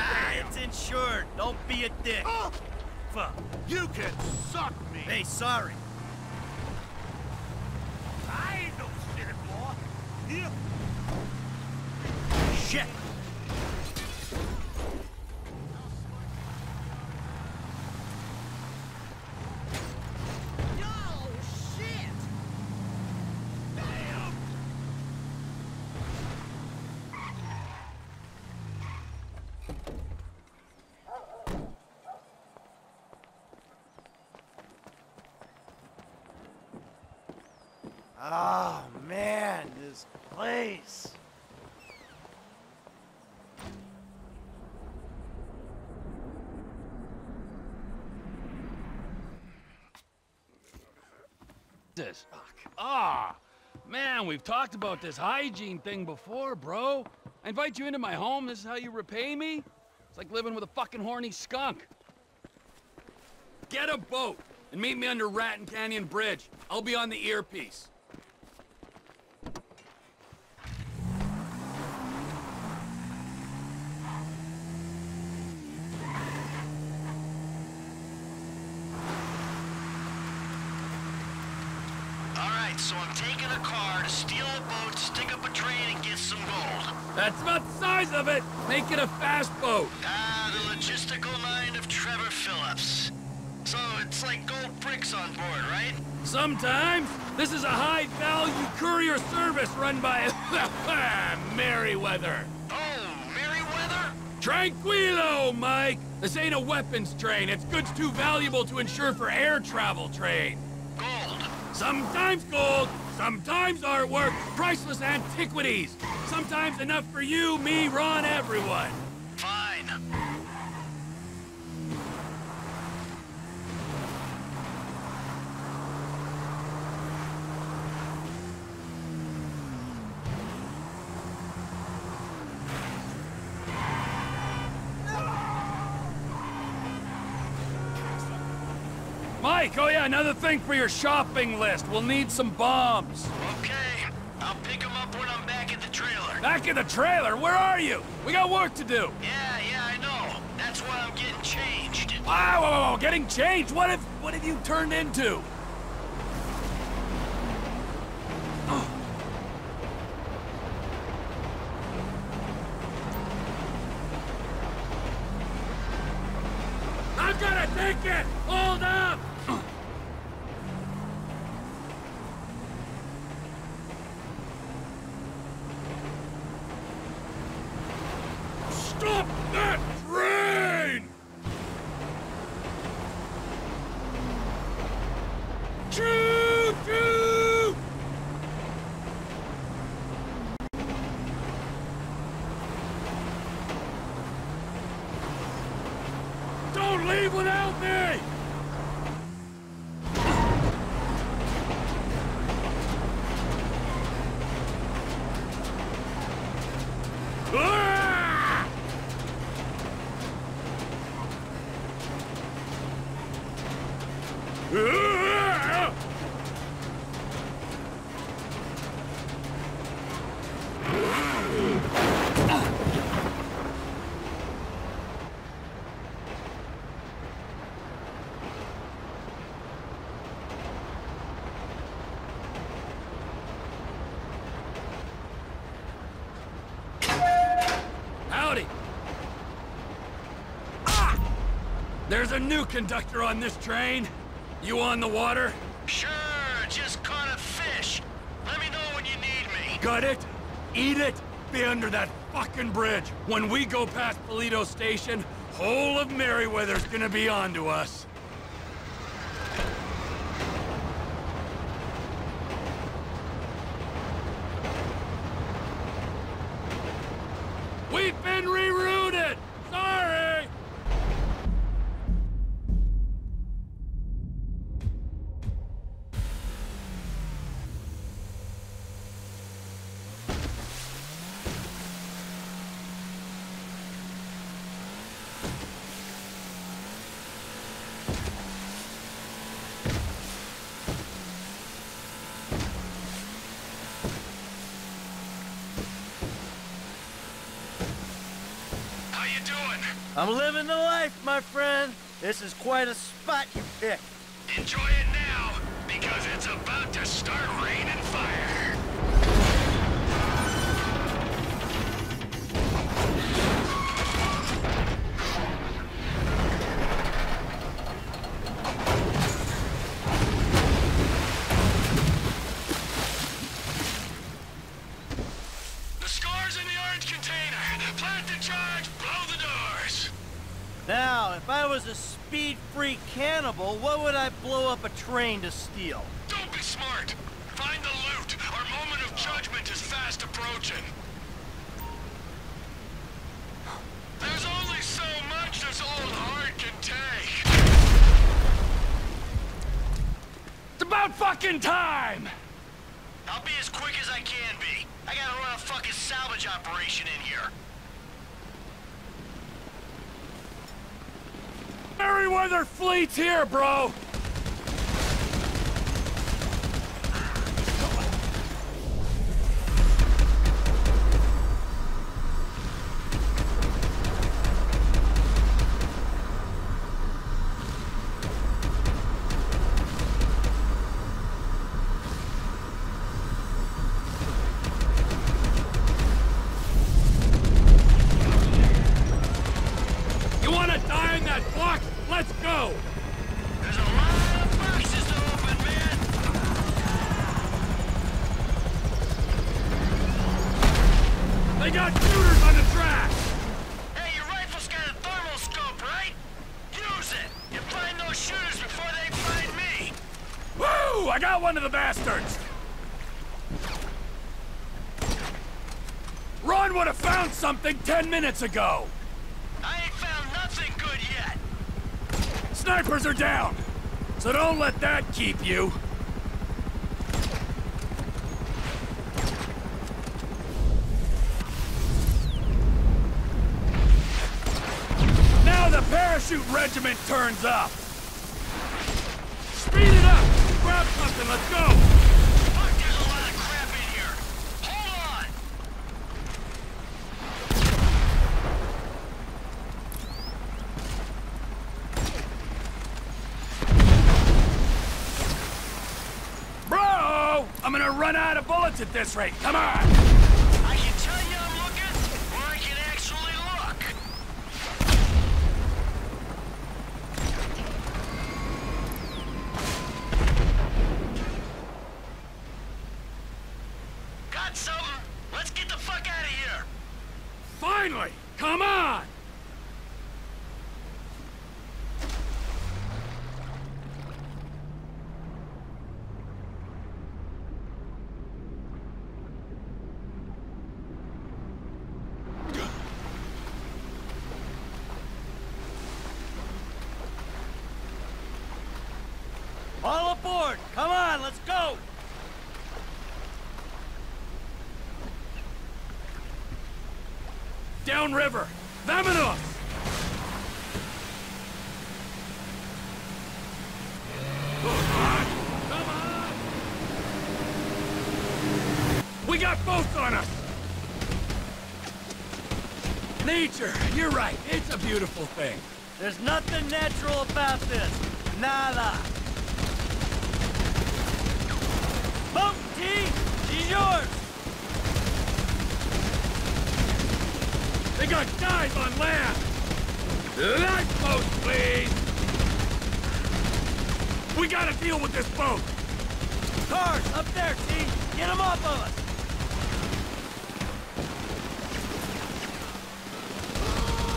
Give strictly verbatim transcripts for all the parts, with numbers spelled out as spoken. Ah, it's insured. Don't be a dick. Oh. Fuck. You can suck me. Hey, sorry. I ain't no shit, boy. Here. Shit. This. Ah, man, we've talked about this hygiene thing before, bro. I invite you into my home, this is how you repay me? It's like living with a fucking horny skunk. Get a boat and meet me under Ratten Canyon Bridge. I'll be on the earpiece. So I'm taking a car to steal a boat, stick up a train, and get some gold. That's about the size of it! Make it a fast boat! Ah, the logistical mind of Trevor Phillips. So it's like gold bricks on board, right? Sometimes. This is a high-value courier service run by... Merriweather. Oh, Merriweather? Tranquilo, Mike! This ain't a weapons train. It's goods too valuable to insure for air travel train. Sometimes gold, sometimes artwork, priceless antiquities. Sometimes enough for you, me, Ron, everyone. Fine. Mike, oh yeah, another thing for your shopping list. We'll need some bombs. Okay, I'll pick them up when I'm back at the trailer. Back at the trailer? Where are you? We got work to do. Yeah, yeah, I know. That's why I'm getting changed. Wow, whoa, whoa, whoa. Getting changed? What if, what have you turned into? I'm gonna take it! Hold up! Stop that train! Choo-choo! Don't leave without me! There's a new conductor on this train. You on the water? Sure, just caught a fish. Let me know when you need me. Got it? Eat it? Be under that fucking bridge. When we go past Toledo Station, whole of Merriweather's gonna be on to us. We've been rerouted! Sorry! I'm living the life, my friend. This is quite a spot you picked. Enjoy it now, because it's about to start raining fire. The score's in the orange container. Plant the charge, blow the doors. Now, if I was a speed-free cannibal, what would I blow up a train to steal? Don't be smart. Find the loot. Our moment of judgment is fast approaching. There's only so much this old heart can take. It's about fucking time! I'll be as quick as I can be. I gotta run a fucking salvage operation in here. Merriweather fleet's here, bro! Ron would have found something ten minutes ago! I ain't found nothing good yet! Snipers are down! So don't let that keep you! Now the parachute regiment turns up! Speed it up! Grab something, let's go! Run out of bullets at this rate. Come on! I can tell you I'm looking, or I can actually look. Got something? Let's get the fuck out of here. Finally! Come on! All aboard! Come on, let's go! Downriver! Vamonos! Come on! We got boats on us! Nature, you're right. It's a beautiful thing. There's nothing natural about this. Nada. Boat, T! She's yours! They got guys on land! Lifeboat, please! We gotta deal with this boat! Cars, up there, T! Get them off of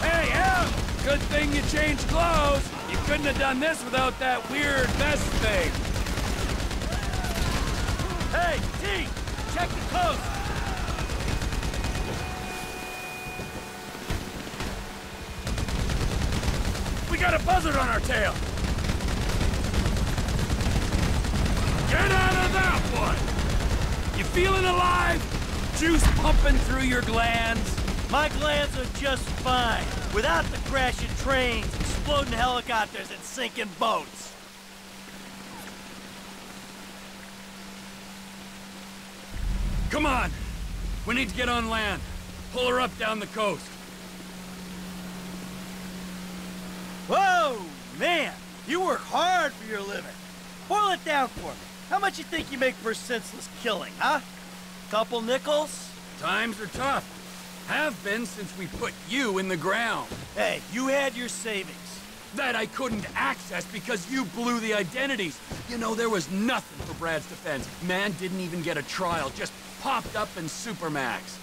us! Hey, Em! Good thing you changed clothes! You couldn't have done this without that weird vest thing! Hey, T! Check the coast! We got a buzzard on our tail! Get out of that one! You feeling alive? Juice pumping through your glands? My glands are just fine, without the crashing trains, exploding helicopters, and sinking boats. Come on! We need to get on land. Pull her up down the coast. You work hard for your living. Boil it down for me. How much you think you make for a senseless killing, huh? Couple nickels? Times are tough. Have been since we put you in the ground. Hey, you had your savings. That I couldn't access because you blew the identities. You know, there was nothing for Brad's defense. Man didn't even get a trial, just popped up in Supermax.